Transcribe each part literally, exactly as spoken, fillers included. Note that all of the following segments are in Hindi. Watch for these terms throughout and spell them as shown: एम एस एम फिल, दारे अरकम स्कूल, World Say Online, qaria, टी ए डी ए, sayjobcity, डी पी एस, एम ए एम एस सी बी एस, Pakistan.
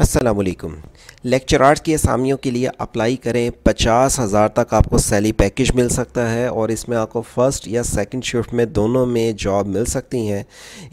अस्सलामुअलैकुम। लेक्चरार्स की असामियों के लिए अप्लाई करें, पचास हज़ार तक आपको सैलरी पैकेज मिल सकता है और इसमें आपको फ़र्स्ट या सेकंड शिफ्ट में दोनों में जॉब मिल सकती हैं।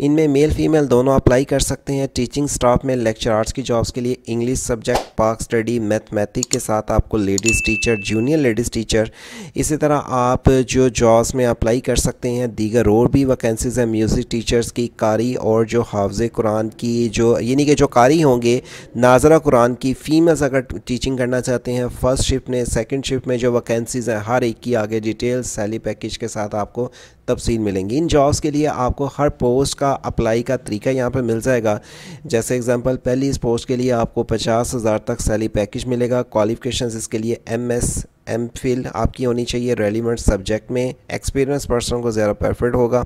इनमें मेल फीमेल दोनों अप्लाई कर सकते हैं। टीचिंग स्टाफ में लेक्चरार्स की जॉब्स के लिए English subject, Pak study, mathematics के साथ आपको ladies teacher, junior ladies teacher, इसी तरह आप जो जॉब्स में अप्लाई कर सकते हैं। दीगर और भी वैकेंसीज़ हैं म्यूज़िक टीचर्स की, कारी और जो हाफ़िज़ कुरान की, जो यानी कि जो कारी होंगे नाजरा कुरान की फ़ीमेल्स अगर टीचिंग करना चाहते हैं, फ़र्स्ट शिफ्ट में सेकंड शिफ्ट में जो वैकेंसीज़ हैं हर एक की आगे डिटेल्स सैलरी पैकेज के साथ आपको तफसील मिलेंगी। इन जॉब्स के लिए आपको हर पोस्ट का अप्लाई का तरीका यहाँ पर मिल जाएगा। जैसे एग्जांपल, पहली इस पोस्ट के लिए आपको पचास हज़ार तक सैलरी पैकेज मिलेगा। क्वालिफिकेशंस इसके लिए एम एस एम फिल आपकी होनी चाहिए रेलिवेंट सब्जेक्ट में, एक्सपीरियंस पर्सन को ज़्यादा प्रेफर्ड होगा।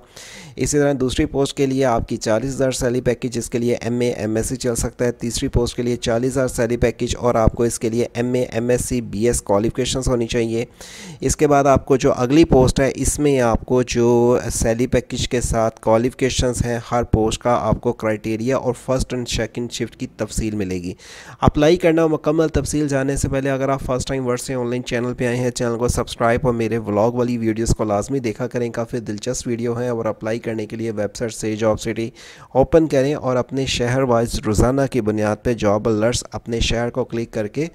इसी तरह दूसरी पोस्ट के लिए आपकी चालीस हज़ार सैलरी पैकेज, इसके लिए M A M S C चल सकता है। तीसरी पोस्ट के लिए चालीस हज़ार सैलरी पैकेज और आपको इसके लिए एम ए एम एस सी बी एस qualification होनी चाहिए। इसके बाद आपको जो अगली पोस्ट है इसमें आपको जो सैलरी पैकेज के साथ क्वालिफिकेशन हैं हर पोस्ट का आपको क्राइटेरिया और फर्स्ट एंड सेकेंड शिफ्ट की तफसील मिलेगी। अप्लाई करना मुकम्मल तफसील जाने से पहले अगर आप फर्स्ट टाइम वर्ड से ऑनलाइन चैनल पे आए हैं, चैनल को सब्सक्राइब और मेरे व्लॉग वाली वीडियोस को लाजमी देखा करें, काफ़ी दिलचस्प वीडियो हैं। और अप्लाई करने के लिए वेबसाइट से जॉब सिटी ओपन करें और अपने शहर वाइज रोज़ाना की बुनियाद पे जॉब अलर्ट्स अपने शहर को क्लिक करके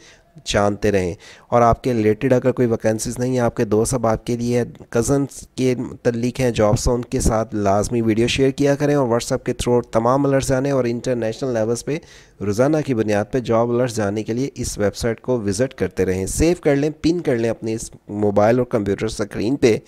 जानते रहें। और आपके रिलेटेड अगर कोई वैकेंसीज़ नहीं है, आपके दोस्त अब आपके लिए कज़न्स के तल्लिक हैं जॉब्स, उनके साथ लाजमी वीडियो शेयर किया करें और व्हाट्सअप के थ्रू तमाम अलर्ट्स जाने और इंटरनेशनल लेवल्स पे रोज़ाना की बुनियाद पे जॉब अलर्ट्स जाने के लिए इस वेबसाइट को विज़िट करते रहें। सेव कर लें, पिन कर लें अपने इस मोबाइल और कंप्यूटर स्क्रीन पर।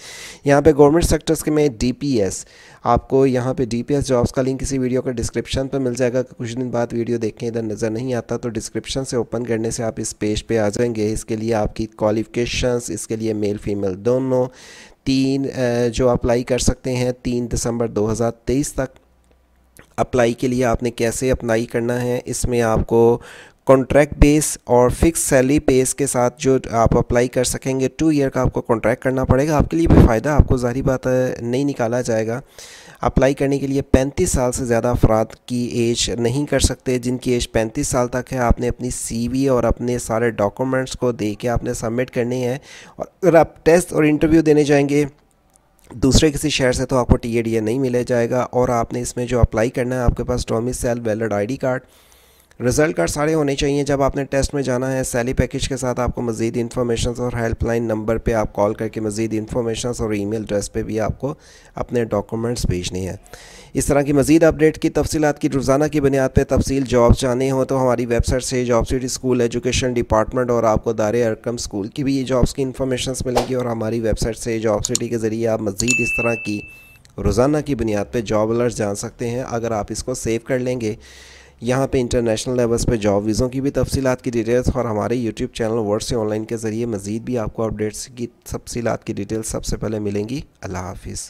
यहाँ पर गवर्नमेंट सेक्टर्स के में डी पी एस, आपको यहाँ पर डी पी एस जॉब्स का लिंक इसी वीडियो का डिस्क्रिप्शन पर मिल जाएगा। कुछ दिन बाद वीडियो देखें, इधर नज़र नहीं आता तो डिस्क्रिप्शन से ओपन करने से आप इस पेज पे आ जाएंगे। इसके लिए आपकी क्वालिफिकेशंस, इसके लिए मेल फीमेल दोनों तीन जो अप्लाई कर सकते हैं। तीन दिसंबर दो हज़ार तेईस तक अप्लाई के लिए आपने कैसे अप्लाई करना है, इसमें आपको कॉन्ट्रैक्ट बेस और फिक्स सैलरी बेस के साथ जो आप अप्लाई कर सकेंगे। टू ईयर का आपको कॉन्ट्रैक्ट करना पड़ेगा, आपके लिए भी फ़ायदा, आपको ज़ाहिर बात नहीं निकाला जाएगा। अप्लाई करने के लिए पैंतीस साल से ज़्यादा अफराद की एज नहीं कर सकते। जिनकी एज पैंतीस साल तक है आपने अपनी सीवी और अपने सारे डॉक्यूमेंट्स को दे के आपने सबमिट करने हैं। और अगर आप टेस्ट और इंटरव्यू देने जाएंगे दूसरे किसी शहर से तो आपको टी ए डी ए नहीं मिला जाएगा। और आपने इसमें जो अप्लाई करना है आपके पास domicile, valid I D card, result card सारे होने चाहिए जब आपने टेस्ट में जाना है। सैलरी पैकेज के साथ आपको मज़ीद इन्फॉर्मेशन और हेल्पलाइन नंबर पे आप कॉल करके मज़ीद इन्फॉर्मेशन और ईमेल एड्रेस पे भी आपको अपने डॉक्यूमेंट्स भेजने हैं। इस तरह की मज़ीद अपडेट की तफसीलात की रोज़ाना की बुनियाद पे तफसील जॉब जाने हो तो हमारी वेबसाइट से job city school education department और आपको दारे अरकम स्कूल की भी जॉब्स की इन्फॉर्मेशन मिलेगी। और हमारी वेबसाइट से जॉब सिटी के ज़रिए आप मज़ीद इस तरह की रोज़ाना की बुनियाद पर जॉब अलर्ट जान सकते हैं। अगर आप इसको सेव कर लेंगे, यहाँ पे इंटरनेशनल लेवल्स पे जॉब वीज़ों की भी तफसीलात की डिटेल्स और हमारे यूट्यूब चैनल वर्ड से ऑनलाइन के ज़रिए मज़ीद भी आपको अपडेट्स की तफसीलात की डिटेल्स सबसे पहले मिलेंगी। अल्लाह हाफिज़।